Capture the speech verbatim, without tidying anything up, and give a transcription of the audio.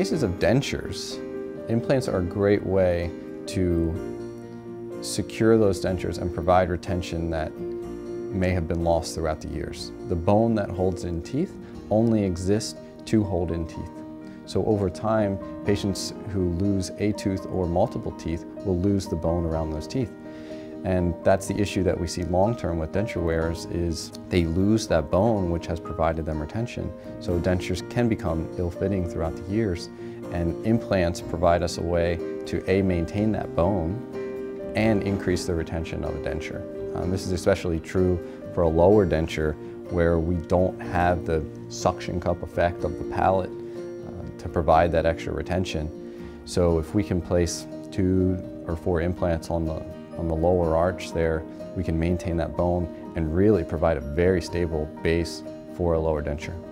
cases of dentures, implants are a great way to secure those dentures and provide retention that may have been lost throughout the years. The bone that holds in teeth only exists to hold in teeth. So over time, patients who lose a tooth or multiple teeth will lose the bone around those teeth. And that's the issue that we see long-term with denture wearers, is they lose that bone which has provided them retention. So dentures can become ill-fitting throughout the years, and implants provide us a way to A, maintain that bone and increase the retention of a denture. Um, this is especially true for a lower denture where we don't have the suction cup effect of the palate uh, to provide that extra retention. So if we can place two or four implants on the on the lower arch there, we can maintain that bone and really provide a very stable base for a lower denture.